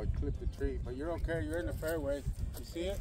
Oh, it clipped the tree, but you're okay. You're in the fairway. You see it?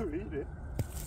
Read it. Whoa,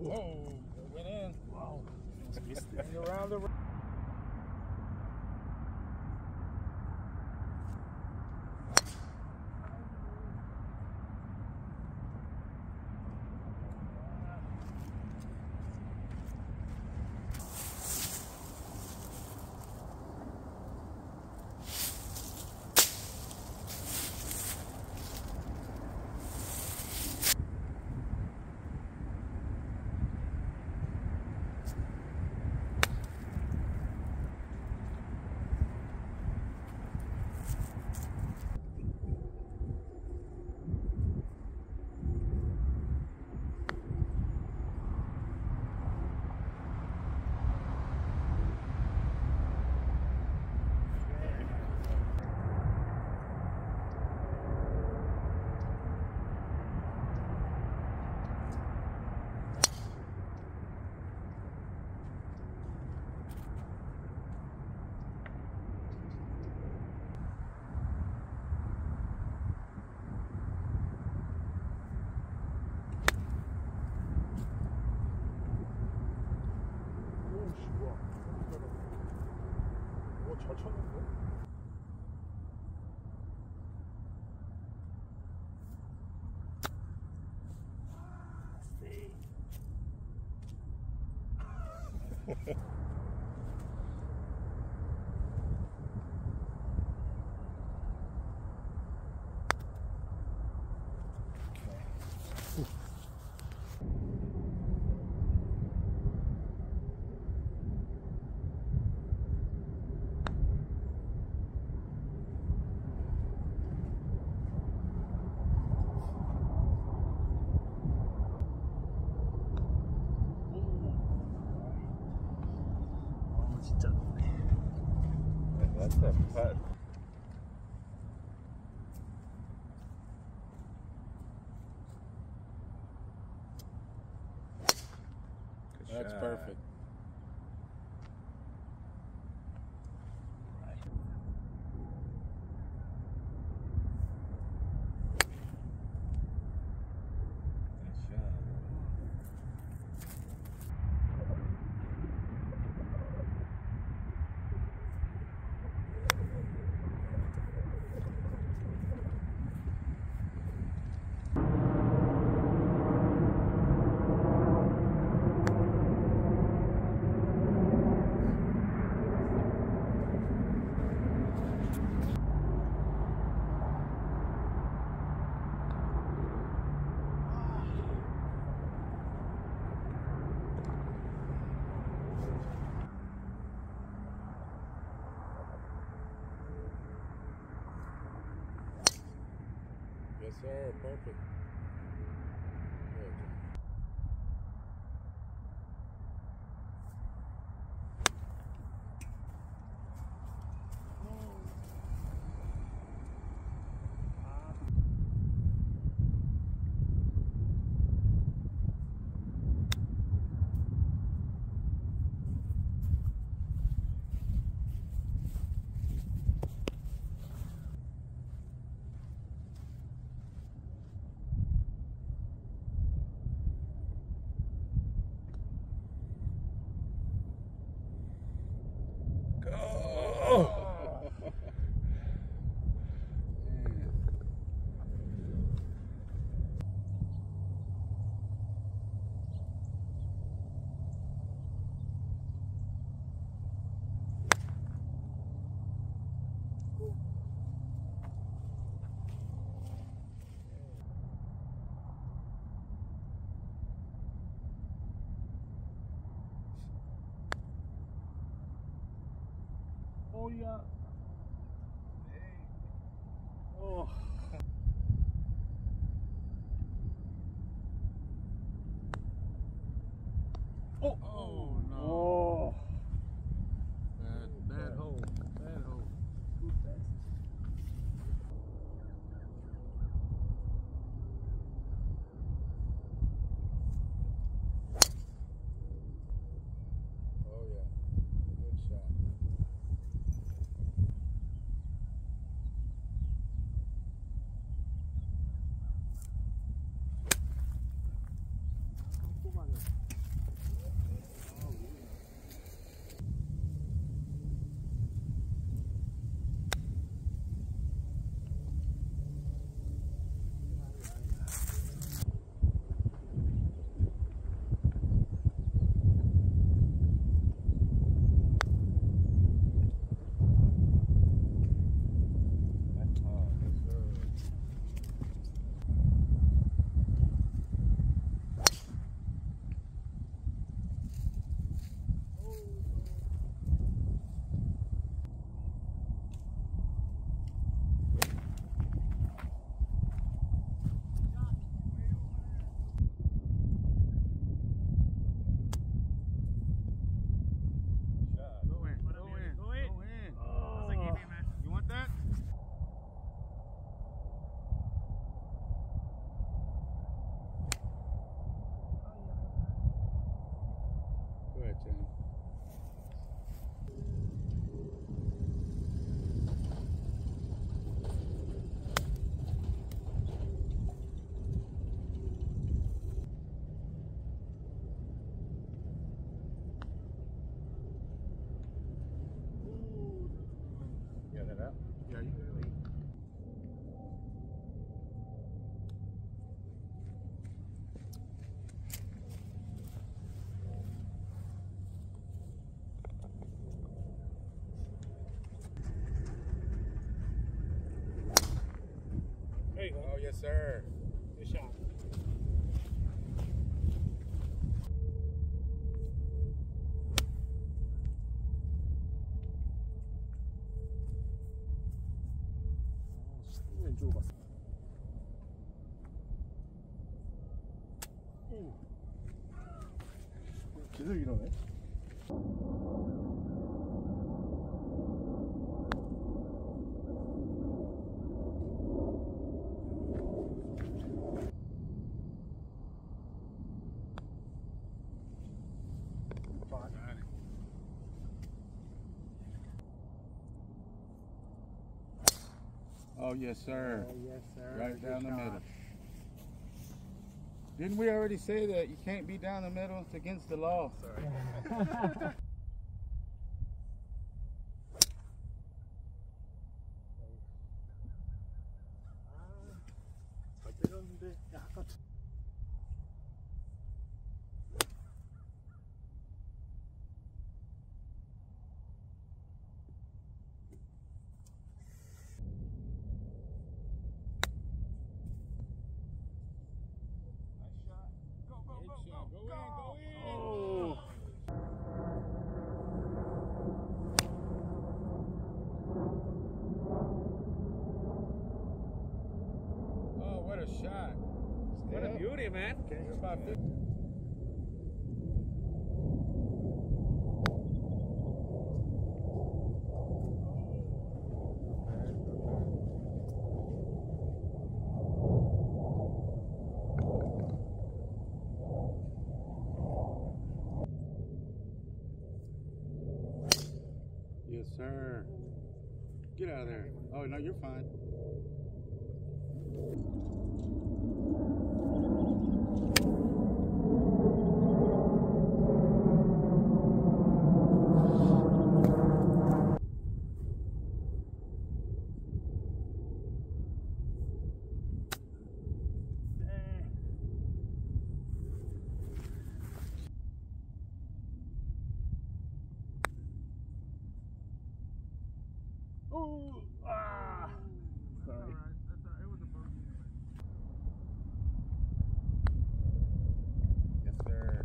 it went in. Wow. And around the That's a putt. That's perfect. sir. Perfect. Good. Oh yeah. Oh. Oh. Oh no. Oh. Bad hole. Bad hole. Too fast. Oh yeah. Good shot. Oh, yes, sir. Good shot. Oh, 계속 이러네. Oh yes, sir. Yes, sir. Right down the middle. Didn't we already say that you can't be down the middle? It's against the law, sir. Go in, go in! Oh. What a beauty, man. Okay. Yes, sir. Get out of there. Oh, no, you're fine. Oh, ah! Sorry. All right. That's all right. It was a bogey anyway. Yes, sir.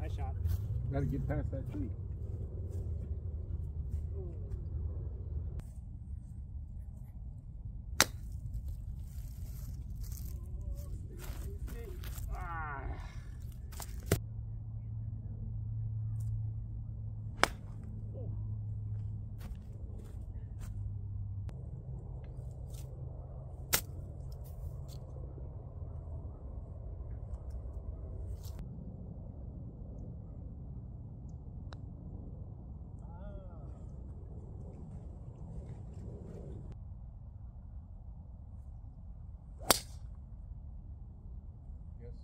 Nice shot. Gotta get past that tree.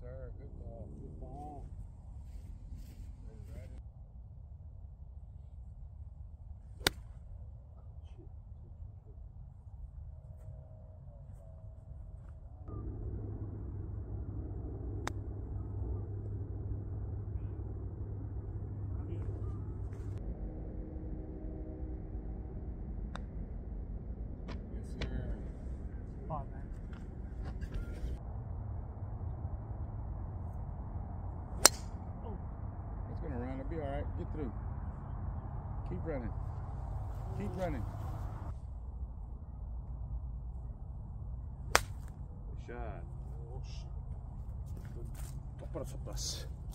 Sir, good ball. Good ball. Yes, sir. Come on, man. Be all right. Get through. Keep running. Keep running. Good shot. Oh shit.